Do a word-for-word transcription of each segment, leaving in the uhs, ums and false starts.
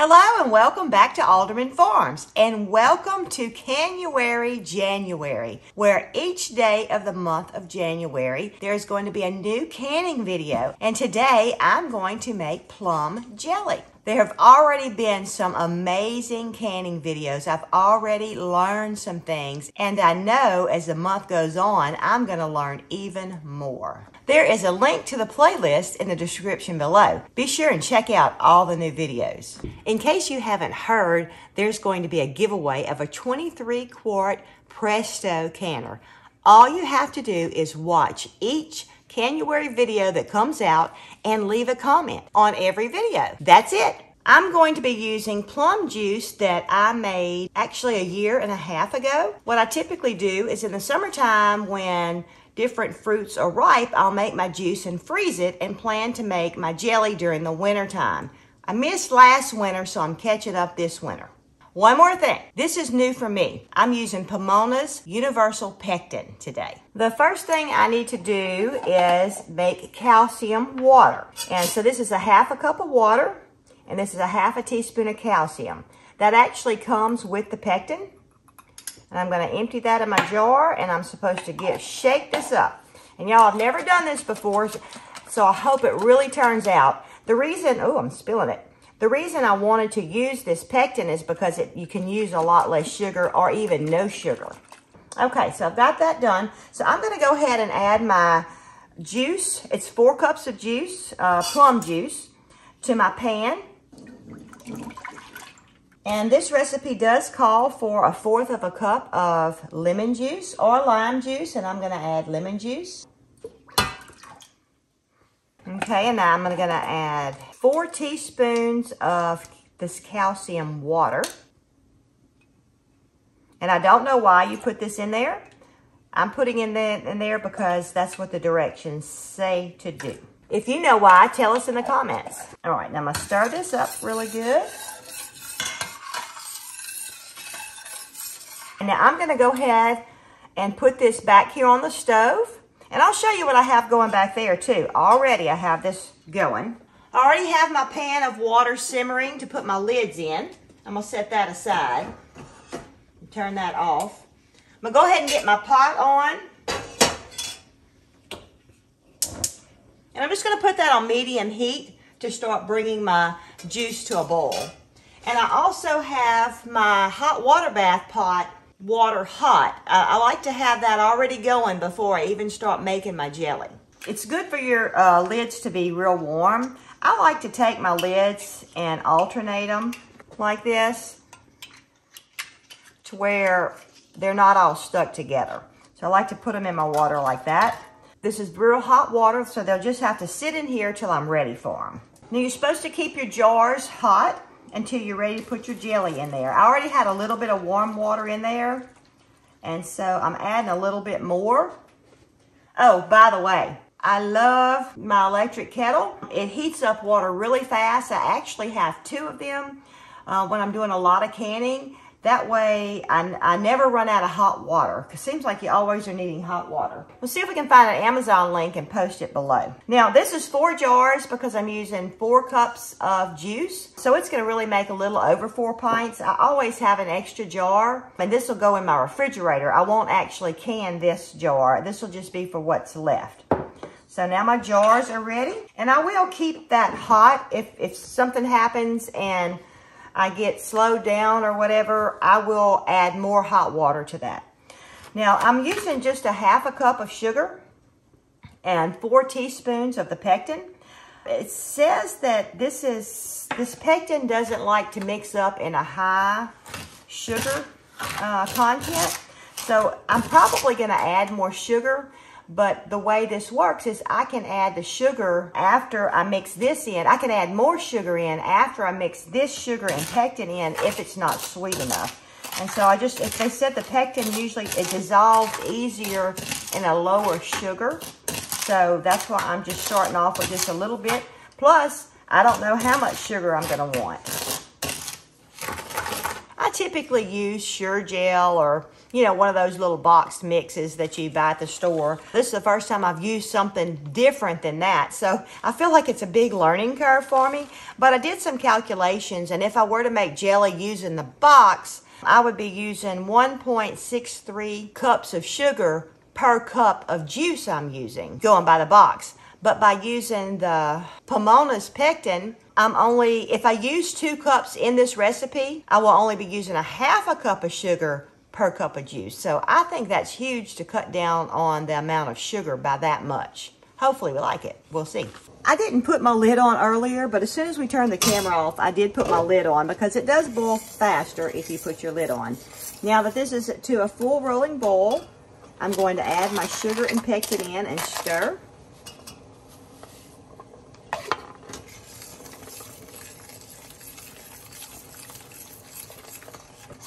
Hello and welcome back to Alderman Farms, and welcome to Canuary January, where each day of the month of January there's going to be a new canning video, and today I'm going to make plum jelly. There have already been some amazing canning videos. I've already learned some things, and I know as the month goes on, I'm going to learn even more. There is a link to the playlist in the description below. Be sure and check out all the new videos. In case you haven't heard, there's going to be a giveaway of a twenty-three quart Presto canner. All you have to do is watch each Canuary video that comes out and leave a comment on every video. That's it. I'm going to be using plum juice that I made actually a year and a half ago. What I typically do is in the summertime when different fruits are ripe, I'll make my juice and freeze it and plan to make my jelly during the winter time. I missed last winter, so I'm catching up this winter. One more thing. This is new for me. I'm using Pomona's Universal Pectin today. The first thing I need to do is make calcium water. And so this is a half a cup of water, and this is a half a teaspoon of calcium. That actually comes with the pectin. And I'm going to empty that in my jar, and I'm supposed to get, shake this up. And y'all, I've never done this before, so I hope it really turns out. The reason, oh, I'm spilling it. The reason I wanted to use this pectin is because it, you can use a lot less sugar or even no sugar. Okay, so I've got that done. So I'm going to go ahead and add my juice. It's four cups of juice, uh, plum juice, to my pan. And this recipe does call for a fourth of a cup of lemon juice or lime juice, and I'm going to add lemon juice. Okay, and now I'm going to add four teaspoons of this calcium water. And I don't know why you put this in there. I'm putting in there, in there because that's what the directions say to do. If you know why, tell us in the comments. All right, now I'm going to stir this up really good. And now I'm going to go ahead and put this back here on the stove. And I'll show you what I have going back there too. Already I have this going. I already have my pan of water simmering to put my lids in. I'm gonna set that aside and turn that off. I'm gonna go ahead and get my pot on. And I'm just gonna put that on medium heat to start bringing my juice to a boil. And I also have my hot water bath pot water hot. Uh, I like to have that already going before I even start making my jelly. It's good for your uh, lids to be real warm. I like to take my lids and alternate them like this to where they're not all stuck together. So I like to put them in my water like that. This is real hot water, so they'll just have to sit in here till I'm ready for them. Now you're supposed to keep your jars hot until you're ready to put your jelly in there. I already had a little bit of warm water in there, and so I'm adding a little bit more. Oh, by the way, I love my electric kettle. It heats up water really fast. I actually have two of them uh, when I'm doing a lot of canning. That way, I, I never run out of hot water. It seems like you always are needing hot water. We'll see if we can find an Amazon link and post it below. Now, this is four jars because I'm using four cups of juice. So it's going to really make a little over four pints. I always have an extra jar, and this will go in my refrigerator. I won't actually can this jar. This will just be for what's left. So now my jars are ready, and I will keep that hot if, if something happens and I get slowed down or whatever, I will add more hot water to that. Now, I'm using just a half a cup of sugar and four teaspoons of the pectin. It says that this is this pectin doesn't like to mix up in a high sugar uh, content, so I'm probably going to add more sugar. But the way this works is I can add the sugar after I mix this in. I can add more sugar in after I mix this sugar and pectin in if it's not sweet enough. And so I just, if they said the pectin usually, it dissolves easier in a lower sugar. So that's why I'm just starting off with just a little bit. Plus, I don't know how much sugar I'm going to want. I typically use Sure Gel or you know, one of those little boxed mixes that you buy at the store. This is the first time I've used something different than that, so I feel like it's a big learning curve for me. But I did some calculations, and if I were to make jelly using the box, I would be using one point six three cups of sugar per cup of juice I'm using, going by the box. But by using the Pomona's Pectin, I'm only, if I use two cups in this recipe, I will only be using a half a cup of sugar per cup of juice. So I think that's huge to cut down on the amount of sugar by that much. Hopefully we like it. We'll see. I didn't put my lid on earlier, but as soon as we turned the camera off, I did put my lid on because it does boil faster if you put your lid on. Now that this is to a full rolling boil, I'm going to add my sugar and pectin in and stir.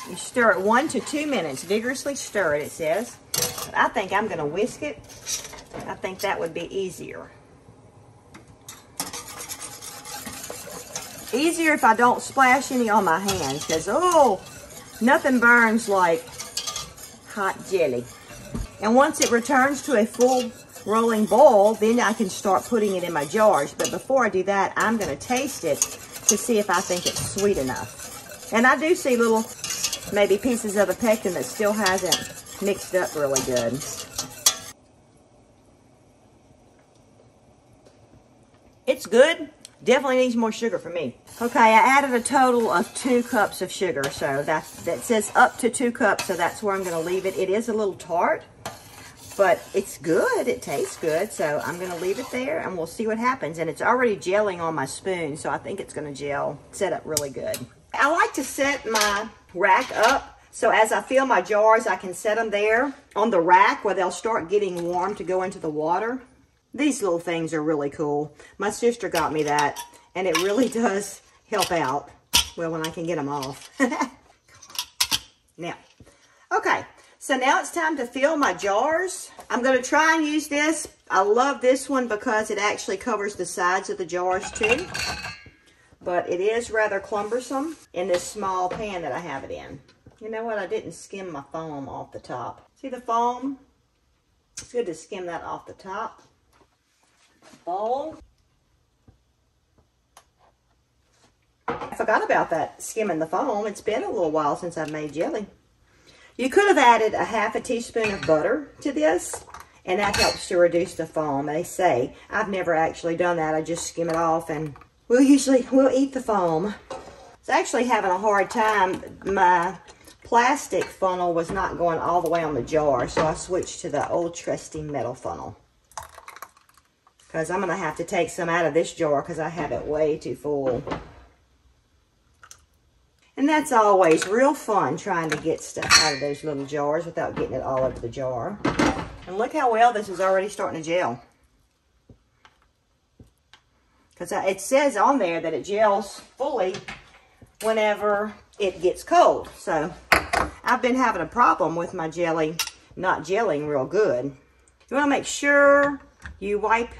You stir it one to two minutes. Vigorously stir it, it says. But I think I'm going to whisk it. I think that would be easier. Easier if I don't splash any on my hands, because, oh, nothing burns like hot jelly. And once it returns to a full rolling boil, then I can start putting it in my jars. But before I do that, I'm going to taste it to see if I think it's sweet enough. And I do see little... maybe pieces of the pectin that still hasn't mixed up really good. It's good. Definitely needs more sugar for me. Okay, I added a total of two cups of sugar, so that, that says up to two cups, so that's where I'm going to leave it. It is a little tart, but it's good. It tastes good, so I'm going to leave it there, and we'll see what happens. And it's already gelling on my spoon, so I think it's going to gel, set up really good. I like to set my rack up, so as I fill my jars, I can set them there on the rack where they'll start getting warm to go into the water. These little things are really cool. My sister got me that, and it really does help out. Well, when I can get them off. Now, okay, so now it's time to fill my jars. I'm going to try and use this. I love this one because it actually covers the sides of the jars too. But it is rather cumbersome in this small pan that I have it in. You know what? I didn't skim my foam off the top. See the foam? It's good to skim that off the top. Bowl. I forgot about that, skimming the foam. It's been a little while since I've made jelly. You could have added a half a teaspoon of butter to this, and that helps to reduce the foam, they say. I've never actually done that. I just skim it off, and We'll usually, we'll eat the foam. It's actually having a hard time. My plastic funnel was not going all the way on the jar, so I switched to the old trusty metal funnel. Because I'm going to have to take some out of this jar because I have it way too full. And that's always real fun trying to get stuff out of those little jars without getting it all over the jar. And look how well this is already starting to gel. Because it says on there that it gels fully whenever it gets cold. So I've been having a problem with my jelly not gelling real good. You want to make sure you wipe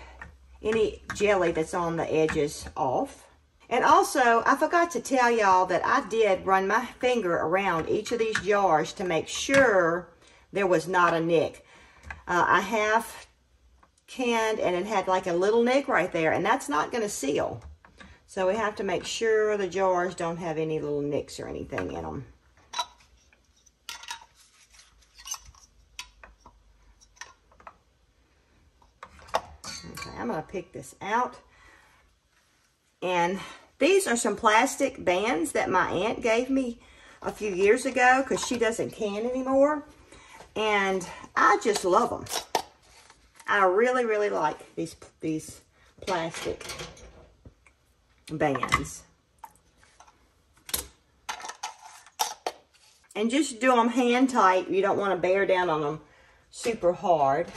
any jelly that's on the edges off. And also, I forgot to tell y'all that I did run my finger around each of these jars to make sure there was not a nick. Uh, I have... canned, and it had like a little nick right there, and that's not going to seal. So we have to make sure the jars don't have any little nicks or anything in them. Okay, I'm going to pick this out. And these are some plastic bands that my aunt gave me a few years ago because she doesn't can anymore. And I just love them. I really, really like these, these plastic bands. And just do them hand tight. You don't want to bear down on them super hard.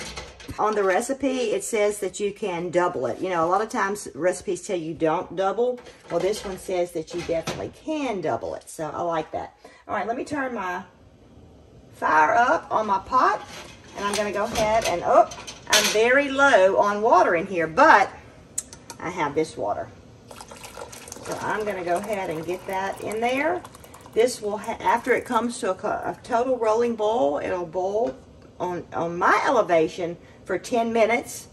On the recipe, it says that you can double it. You know, a lot of times recipes tell you don't double. Well, this one says that you definitely can double it. So I like that. All right, let me turn my fire up on my pot. And I'm going to go ahead and, oh, I'm very low on water in here, but I have this water. So I'm going to go ahead and get that in there. This will, ha after it comes to a, a total rolling boil, it'll boil on, on my elevation for ten minutes,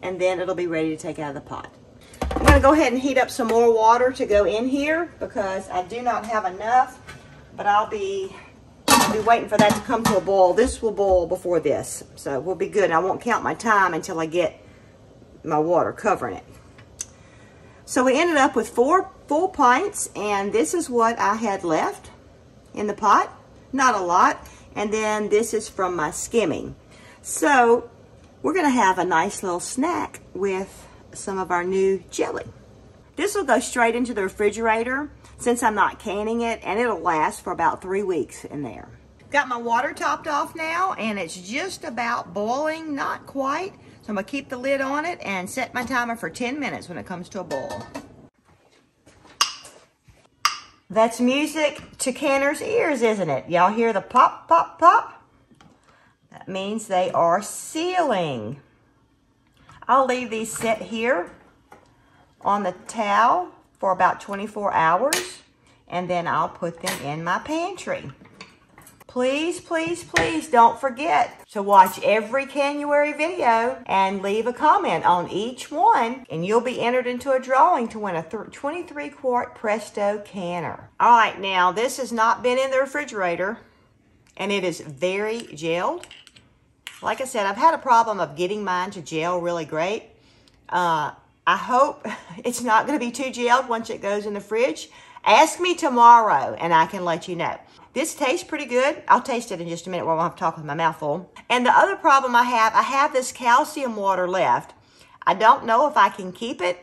and then it'll be ready to take out of the pot. I'm gonna go ahead and heat up some more water to go in here because I do not have enough, but I'll be, I'll be waiting for that to come to a boil. This will boil before this, so we'll be good. And I won't count my time until I get my water covering it. So we ended up with four full pints, and this is what I had left in the pot. Not a lot. And then this is from my skimming. So we're gonna have a nice little snack with some of our new jelly. This will go straight into the refrigerator since I'm not canning it, and it'll last for about three weeks in there. Got my water topped off now, and it's just about boiling, not quite. So I'm gonna keep the lid on it and set my timer for ten minutes when it comes to a boil. That's music to canners' ears, isn't it? Y'all hear the pop, pop, pop? That means they are sealing. I'll leave these set here on the towel for about twenty-four hours, and then I'll put them in my pantry. Please, please, please don't forget to watch every Canuary video and leave a comment on each one, and you'll be entered into a drawing to win a twenty-three quart Presto canner. All right, now this has not been in the refrigerator, and it is very gelled. Like I said, I've had a problem of getting mine to gel really great. Uh, I hope it's not gonna be too gelled once it goes in the fridge. Ask me tomorrow and I can let you know. This tastes pretty good. I'll taste it in just a minute while I'm talking with my mouth full. And the other problem I have, I have this calcium water left. I don't know if I can keep it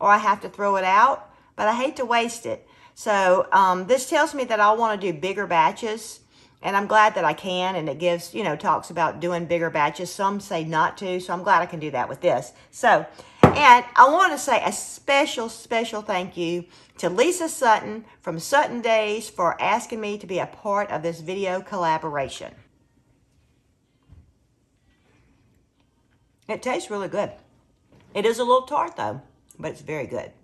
or I have to throw it out, but I hate to waste it. So um, this tells me that I want to do bigger batches, and I'm glad that I can, and it gives, you know, talks about doing bigger batches. Some say not to, so I'm glad I can do that with this. So, and I want to say a special, special thank you to Lisa Sutton from Sutton Days for asking me to be a part of this video collaboration. It tastes really good. It is a little tart though, but it's very good.